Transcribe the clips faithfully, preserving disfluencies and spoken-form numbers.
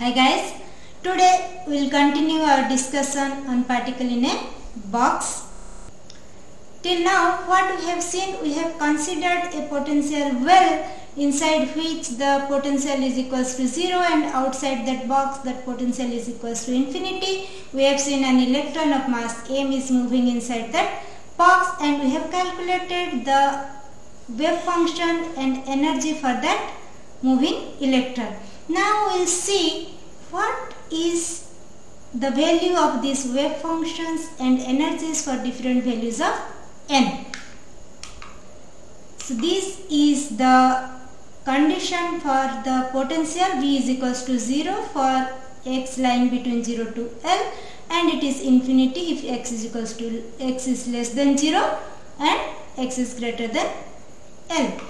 Hi guys, today we will continue our discussion on particle in a box. Till now what we have seen, we have considered a potential well inside which the potential is equals to zero and outside that box that potential is equals to infinity. We have seen an electron of mass m is moving inside that box and we have calculated the wave function and energy for that moving electron. Now we will see what is the value of these wave functions and energies for different values of n. So this is the condition for the potential V is equals to zero for x lying between zero to L, and it is infinity if x is equals to x is less than zero and x is greater than L.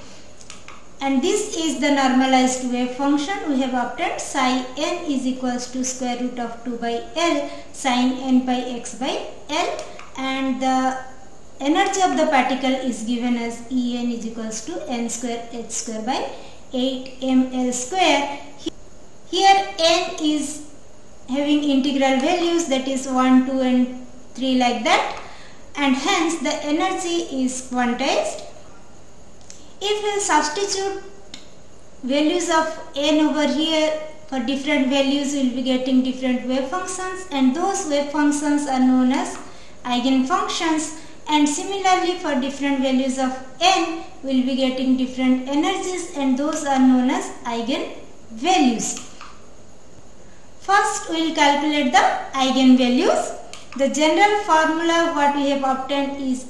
And this is the normalized wave function. We have obtained psi n is equals to square root of two by L sin n by x by L, and the energy of the particle is given as E n is equals to n square h square by eight m L square. Here n is having integral values, that is one, two and three like that, and hence the energy is quantized. If we substitute values of n over here for different values, we will be getting different wave functions, and those wave functions are known as eigenfunctions. And similarly for different values of n, we will be getting different energies, and those are known as eigenvalues. First we will calculate the eigenvalues. The general formula what we have obtained is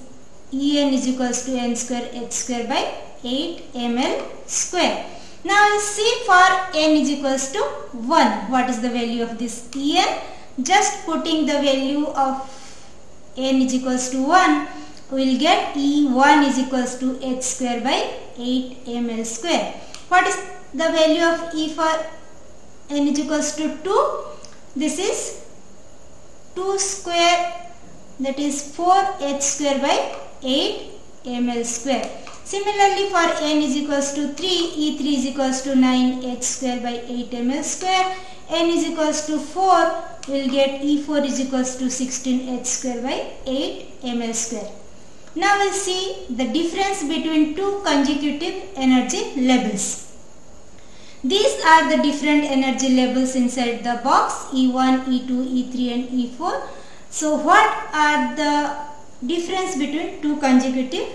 E n is equals to n square h square by eight ml square. Now we'll see for n is equals to one, what is the value of this E n? Just putting the value of n is equals to one, we'll get E one is equals to h square by eight ml square. What is the value of E for n is equals to two? This is two square, that is four h square by eight ml square. Similarly for n is equals to three, E three is equals to nine h square by eight ml square. N is equals to four, we will get E four is equals to sixteen h square by eight ml square. Now we will see the difference between two consecutive energy levels. These are the different energy levels inside the box, E one, E two, E three and E four. So what are the difference between two consecutive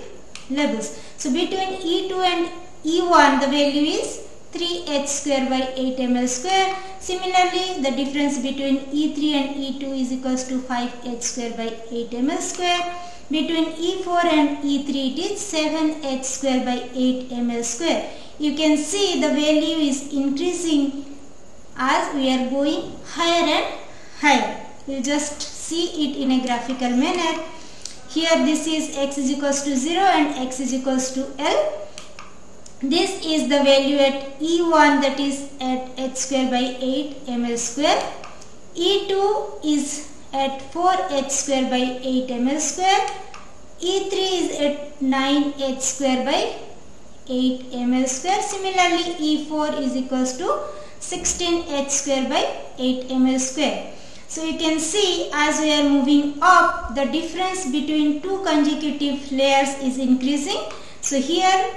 levels? So between E two and E one the value is three h square by eight ml square. Similarly the difference between E three and E two is equals to five h square by eight ml square. Between E four and E three it is seven h square by eight ml square. You can see the value is increasing as we are going higher and higher. You just see it in a graphical manner. Here this is x is equals to zero and x is equals to L. This is the value at E one, that is at h square by eight ml square. E two is at four h square by eight ml square. E three is at nine h square by eight ml square. Similarly E four is equals to sixteen h square by eight ml square. So you can see as we are moving up, the difference between two consecutive layers is increasing. So here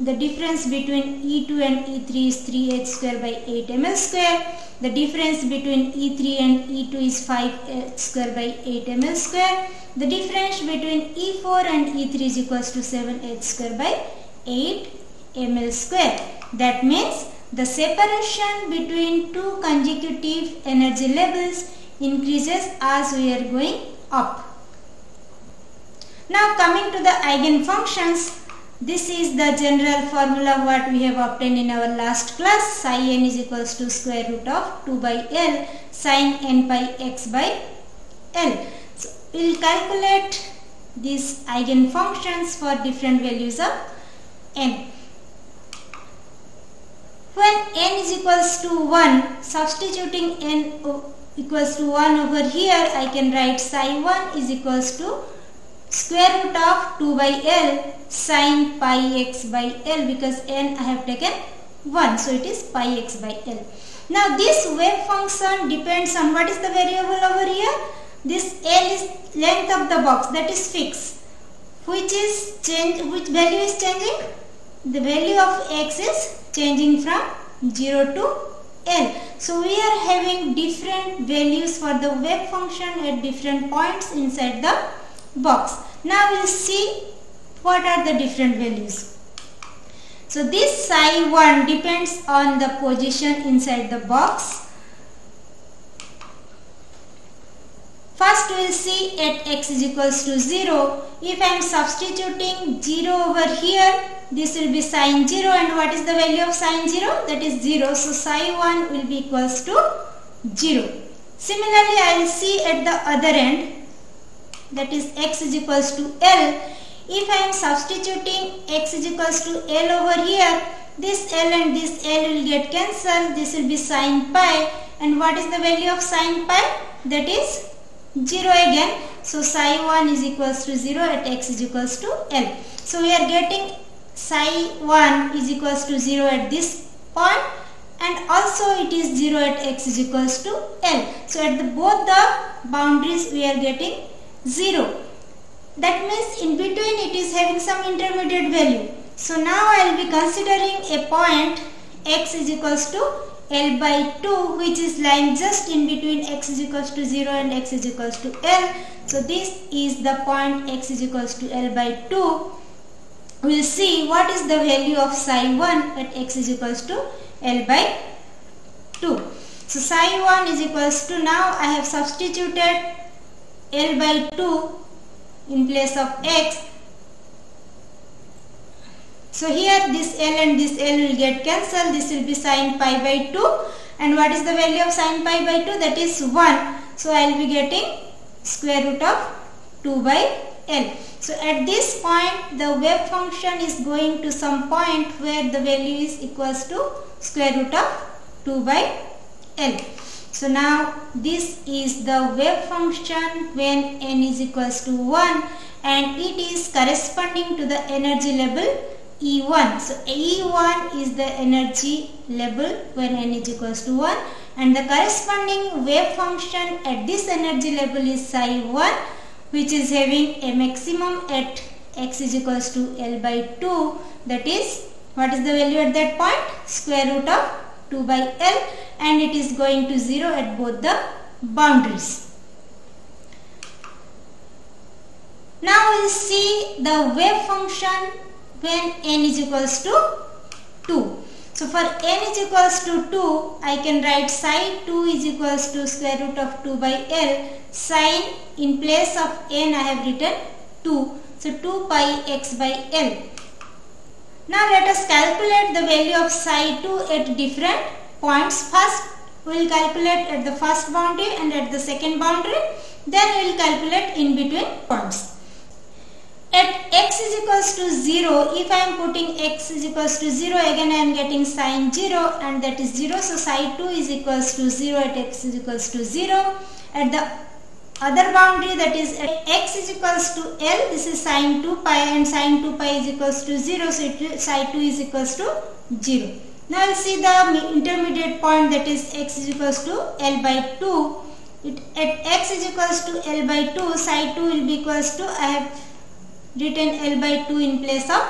the difference between E two and E three is three h square by eight ml square. The difference between E three and E two is five h square by eight ml square. The difference between E four and E three is equals to seven h square by eight ml square. That means the separation between two consecutive energy levels increases as we are going up. Now coming to the eigenfunctions, this is the general formula what we have obtained in our last class. Psi n is equals to square root of two by L sin n by x by L. So we will calculate these eigenfunctions for different values of n. When n is equals to one, substituting n equals to one over here, I can write psi one is equals to square root of two by L sin pi x by L, because n I have taken one, so it is pi x by L. Now this wave function depends on what is the variable over here. This L is length of the box, that is fixed. Which is change? Which value is changing? The value of x is changing from zero to L. So we are having different values for the wave function at different points inside the box. Now we'll see what are the different values. So this psi one depends on the position inside the box. First we will see at x is equals to zero. If I am substituting zero over here, this will be sine zero, and what is the value of sine zero? That is zero. So psi one will be equals to zero. Similarly, I will see at the other end, that is x is equals to L. If I am substituting x is equals to L over here, this L and this L will get cancelled. This will be sine pi, and what is the value of sine pi? That is zero again. So psi one is equals to zero at x is equals to L. So we are getting psi one is equals to zero at this point, and also it is zero at x is equals to L. So at the, both the boundaries we are getting zero. That means in between it is having some intermediate value. So now I will be considering a point x is equals to L by two, which is lying just in between x is equals to zero and x is equals to L. So this is the point x is equals to L by two. We will see what is the value of psi one at x is equals to L by two. So psi one is equals to, now I have substituted L by two in place of x. So here this L and this L will get cancelled. This will be sine pi by two, and what is the value of sine pi by two? That is one. So I will be getting square root of two by L. So at this point the wave function is going to some point where the value is equals to square root of two by L. So now this is the wave function when n is equals to one, and it is corresponding to the energy level E one. So E one is the energy level when n is equals to one, and the corresponding wave function at this energy level is psi one, which is having a maximum at x is equals to L by two. That is, what is the value at that point? Square root of two by L, and it is going to zero at both the boundaries. Now we will see the wave function when n is equals to two. So for n is equals to two, I can write psi two is equals to square root of two by L. Sine in place of n I have written two. So two pi x by L. Now let us calculate the value of psi two at different points. First we will calculate at the first boundary and at the second boundary. Then we will calculate in between points. At x is equals to zero, if I am putting x is equals to zero, again I am getting sine zero, and that is zero. So psi two is equals to zero at x is equals to zero. At the other boundary, that is at x is equals to L, this is sine two pi, and sine two pi is equals to zero, so it, psi two is equals to zero. Now we'll see the intermediate point, that is x is equals to L by two. It, at x is equals to L by two, psi two will be equals to, I have written L by two in place of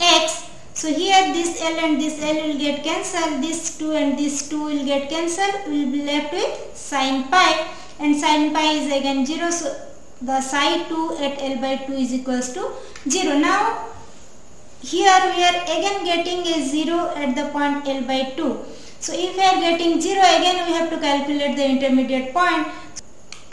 x. So here this L and this L will get cancelled, this two and this two will get cancelled, we will be left with sine pi. And sine pi is again zero, so the psi two at L by two is equals to zero. Now here we are again getting a zero at the point L by two. So if we are getting zero, again we have to calculate the intermediate point.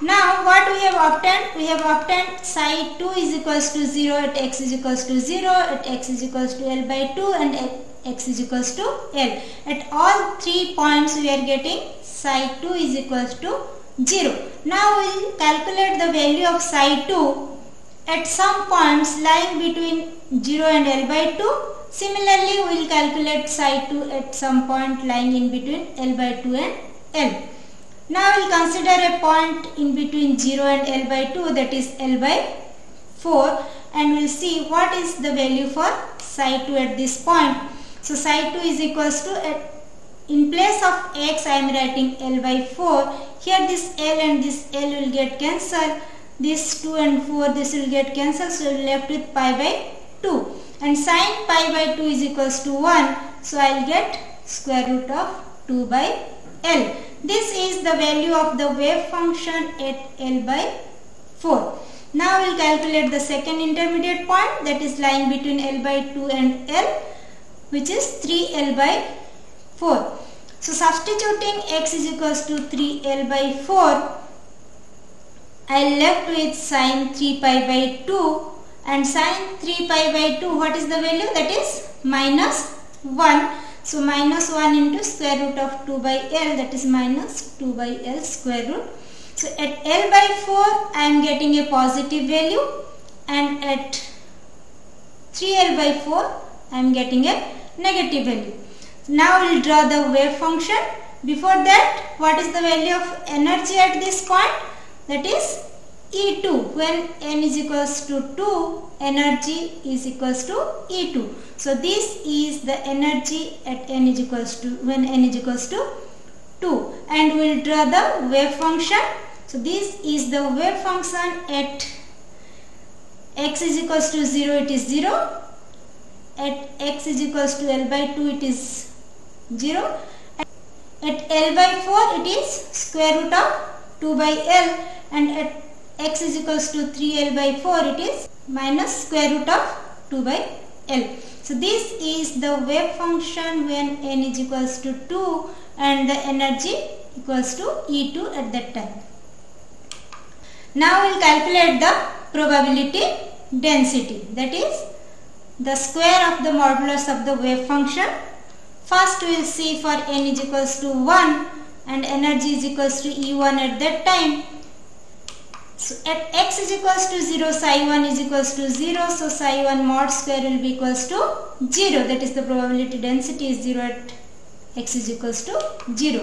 Now what we have obtained? We have obtained psi two is equals to zero at x is equals to zero, at x is equals to L by two, and at x is equals to L. At all three points we are getting psi two is equals to zero. Now we will calculate the value of psi two at some points lying between zero and L by two. Similarly, we will calculate psi two at some point lying in between L by two and L. Now we will consider a point in between zero and L by two, that is L by four, and we will see what is the value for psi two at this point. So psi two is equals to, at In place of x, I am writing L by four. Here this L and this L will get cancelled. This two and four, this will get cancelled. So, we are left with pi by two. And sine pi by two is equals to one. So, I will get square root of two by L. This is the value of the wave function at L by four. Now, we will calculate the second intermediate point, that is lying between L by two and L, which is three L by four. So, substituting x is equals to three L by four, I am left with sine three pi by two, and sine three pi by two, what is the value? That is minus one. So, minus one into square root of two by L, that is minus two by L square root. So, at L by four, I am getting a positive value, and at three L by four, I am getting a negative value. Now, we will draw the wave function. Before that, what is the value of energy at this point? That is E two. When n is equals to two, energy is equals to E two. So, this is the energy at n is equals to, when n is equals to two. And we will draw the wave function. So, this is the wave function at x is equals to zero, it is zero. At x is equals to L by two, it is zero. At L by four, it is square root of two by L. And at x is equals to three L by four, it is minus square root of two by L. So, this is the wave function when n is equals to two and the energy equals to E two at that time. Now, we will calculate the probability density, that is the square of the modulus of the wave function. First, we will see for n is equals to one and energy is equals to E one at that time. So, at x is equals to zero, psi one is equals to zero. So, psi one mod square will be equals to zero. That is the probability density is zero at x is equals to zero.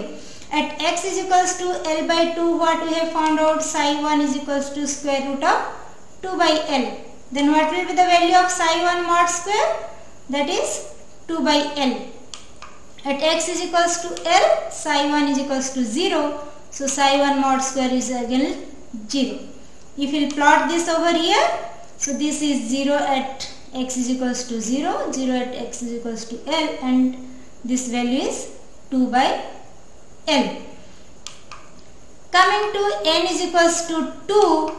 At x is equals to L by two, what we have found out? Psi one is equals to square root of two by L. Then what will be the value of psi one mod square? That is two by L. At x is equals to L, psi one is equals to zero. So, psi one mod square is again zero. If we plot this over here, so this is zero at x is equals to zero, zero at x is equals to L, and this value is two by L. Coming to n is equals to two,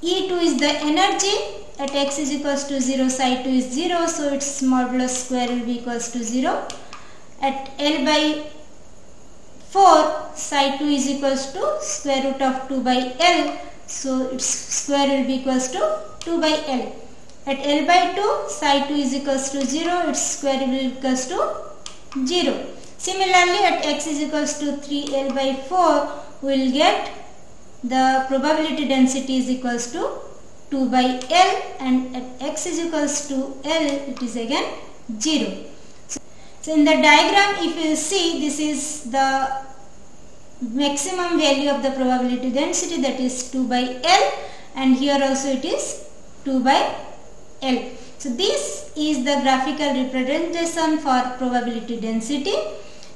E two is the energy. At x is equals to zero, psi two is zero, so its modulus square will be equals to zero. At L by four, psi two is equals to square root of two by L, so its square will be equals to two by L. At L by two, psi two is equals to zero, its square will be equals to zero. Similarly, at x is equals to three L by four, we will get the probability density is equals to two by L, and at x is equals to L, it is again zero. So, in the diagram, if you see, this is the maximum value of the probability density, that is two by L, and here also it is two by L. So, this is the graphical representation for probability density,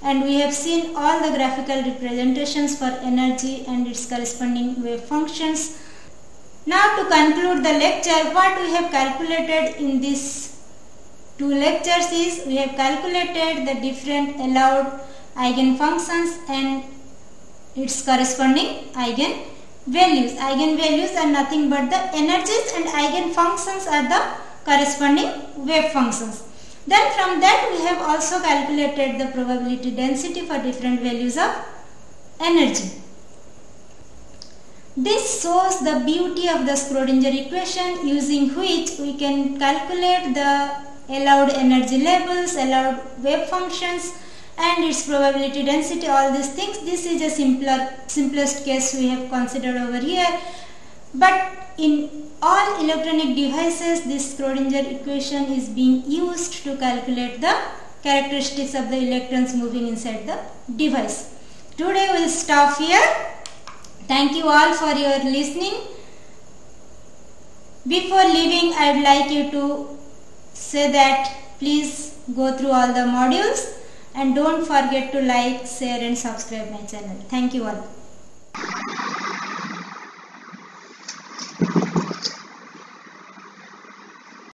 and we have seen all the graphical representations for energy and its corresponding wave functions. Now, to conclude the lecture, what we have calculated in this two lectures is, we have calculated the different allowed eigenfunctions and its corresponding eigenvalues. Eigenvalues are nothing but the energies, and eigenfunctions are the corresponding wave functions. Then from that, we have also calculated the probability density for different values of energy. This shows the beauty of the Schrödinger equation, using which we can calculate the allowed energy levels, allowed wave functions and its probability density, all these things. This is a simpler, simplest case we have considered over here. But in all electronic devices, this Schrödinger equation is being used to calculate the characteristics of the electrons moving inside the device. Today we will stop here. Thank you all for your listening. Before leaving, I would like you to say that please go through all the modules and don't forget to like, share and subscribe my channel. Thank you all.